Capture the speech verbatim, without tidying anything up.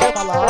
Bala,